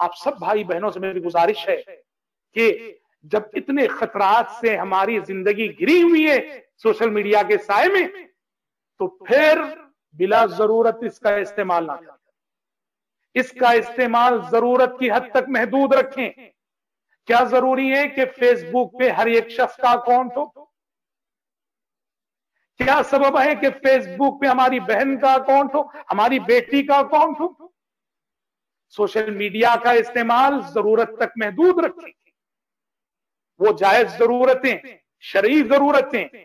आप सब भाई बहनों से मेरी गुजारिश है कि जब इतने खतरात से हमारी जिंदगी घिरी हुई है सोशल मीडिया के साए में, तो फिर बिला जरूरत इसका इस्तेमाल ना करें। इसका इस्तेमाल जरूरत की हद तक महदूद रखें। क्या जरूरी है कि फेसबुक पे हर एक शख्स का अकाउंट हो? क्या सबब है कि फेसबुक पे हमारी बहन का अकाउंट हो, हमारी बेटी का अकाउंट हो? सोशल मीडिया का इस्तेमाल जरूरत तक महदूद रखें। वो जायज जरूरतें, शरई जरूरतें,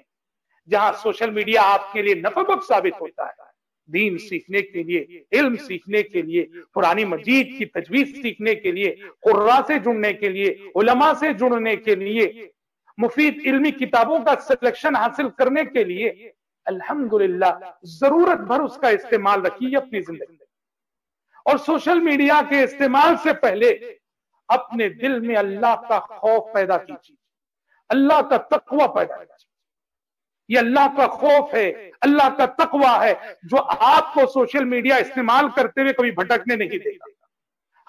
जहां सोशल मीडिया आपके लिए नफबक साबित होता है, दीन सीखने के लिए, इल्म सीखने के लिए, कुरानी मजीद की तजवीज सीखने के लिए, कुर्रा से जुड़ने के लिए, उलमा से जुड़ने के लिए, मुफीद इल्मी किताबों का सिलेक्शन हासिल करने के लिए, अल्हम्दुलिल्लाह जरूरत भर उसका इस्तेमाल रखिए अपनी जिंदगी में। और सोशल मीडिया के इस्तेमाल से पहले अपने दिल में अल्लाह का खौफ पैदा कीजिए, अल्लाह का तकवा पैदा कीजिए। ये अल्लाह का खौफ है, अल्लाह का तकवा है, जो आपको सोशल मीडिया इस्तेमाल करते हुए कभी भटकने नहीं देगा।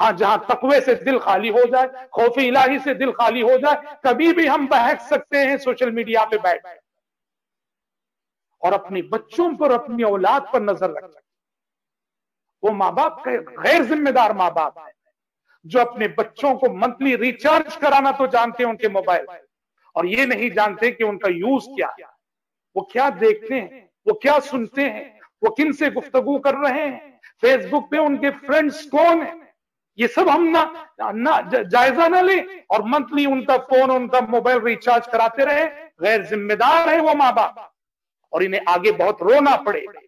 हाँ, जहां तकवे से दिल खाली हो जाए, खौफ इलाही से दिल खाली हो जाए, कभी भी हम बहक सकते हैं सोशल मीडिया पे बैठ। और अपने बच्चों पर, अपनी औलाद पर नजर रख सकते। वो माँ बाप के गैर जिम्मेदार माँ बाप है जो अपने बच्चों को मंथली रिचार्ज कराना तो जानते हैं उनके मोबाइल, और ये नहीं जानते कि उनका यूज क्या है, वो क्या देखते हैं, वो क्या सुनते हैं, वो किन से गुफ्तगू कर रहे हैं, फेसबुक पे उनके फ्रेंड्स कौन है। ये सब हम ना जायजा ना लें और मंथली उनका फोन, उनका मोबाइल रिचार्ज कराते रहे। गैर जिम्मेदार है वो माँ बाप, और इन्हें आगे बहुत रोना पड़ेगा।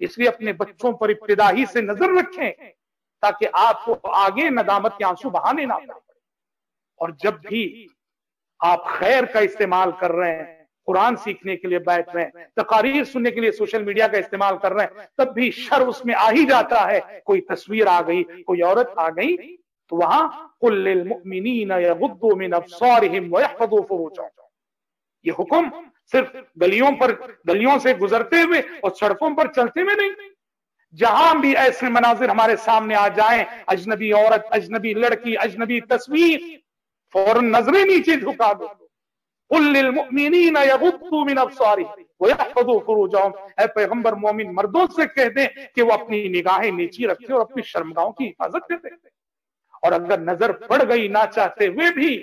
इसलिए अपने बच्चों पर इब्तिदाई से नजर रखें ताकि आपको आगे नदामत के आंसू बहाने ना पड़े। और जब भी आप खैर का इस्तेमाल कर रहे हैं, कुरान सीखने के लिए बैठ रहे हैं, तकारीर सुनने के लिए सोशल मीडिया का इस्तेमाल कर रहे हैं, तब भी शर उसमें आ ही जाता है। कोई तस्वीर आ गई, कोई औरत आ गई, तो वहां कुल्लिल मुमिनीन यगुद्दू मिन अब्सारिहिम व यहफज़ू फ़ुरूजहम। ये हुक्म सिर्फ गलियों से गुजरते हुए और सड़कों पर चलते हुए नहीं, जहां भी ऐसे मनाजिर हमारे सामने आ जाएं, अजनबी औरत, अजनबी लड़की, अजनबी तस्वीर, फौरन नजरें नीचे झुका दो। कुल्लिल मुमिनीना यगुद्दू मिन अब्सारिहिम व यहफज़ू फ़ुरूजहम। ऐ पैगंबर, मोमिन मर्दों से कह दें कि वो अपनी निगाहें नीची रखें और अपनी शर्मगाहों की हिफाजत करें। और अगर नजर पड़ गई ना चाहते हुए भी,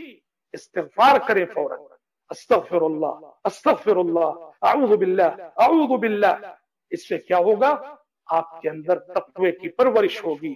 इस्तिग़फ़ार करें फौरन, अस्तग़फ़िरुल्लाह, अस्तग़फ़िरुल्लाह, अऊज़ु बिल्लाह, अऊज़ु बिल्लाह। इससे क्या होगा? आपके अंदर तक़्वे की परवरिश होगी,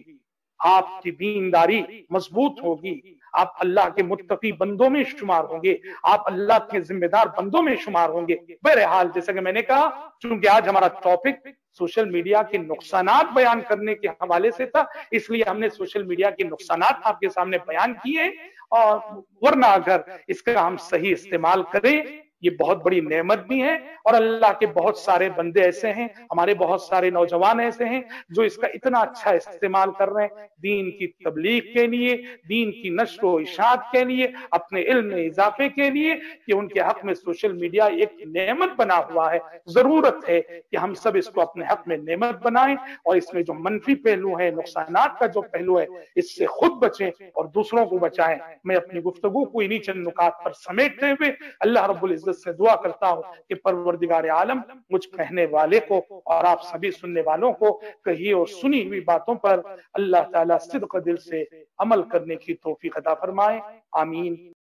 आपकी दीनदारी मजबूत होगी, आप अल्लाह के मुत्तकी बंदों में शुमार होंगे, आप अल्लाह के जिम्मेदार बंदों में शुमार होंगे। बहरहाल, जैसा कि मैंने कहा, चूंकि आज हमारा टॉपिक सोशल मीडिया के नुकसानात बयान करने के हवाले से था, इसलिए हमने सोशल मीडिया के नुकसानात आपके सामने बयान किए। और वरना अगर इसका हम सही इस्तेमाल करें, ये बहुत बड़ी नेमत भी है। और अल्लाह के बहुत सारे बंदे ऐसे हैं, हमारे बहुत सारे नौजवान ऐसे हैं जो इसका इतना अच्छा इस्तेमाल कर रहे हैं, दीन की तबलीग के लिए, दीन की नश्र व इशात के लिए, अपने इल्म में इजाफे के लिए, कि उनके हक में सोशल मीडिया एक नेमत बना हुआ है। जरूरत है कि हम सब इसको अपने हक में नेमत बनाएं और इसमें जो मनफी पहलू है, नुकसानात का जो पहलू है, इससे खुद बचें और दूसरों को बचाएं। मैं अपनी गुफ्तगू को इन्हीं चंद नुकात पर समेटते हुए अल्लाह रब्बुल इज्जत से दुआ करता हूं कि परवरदिगार आलम मुझ कहने वाले को और आप सभी सुनने वालों को कही और सुनी हुई बातों पर अल्लाह ताला सिद्क़ दिल से अमल करने की तौफीक अता फरमाए। आमीन।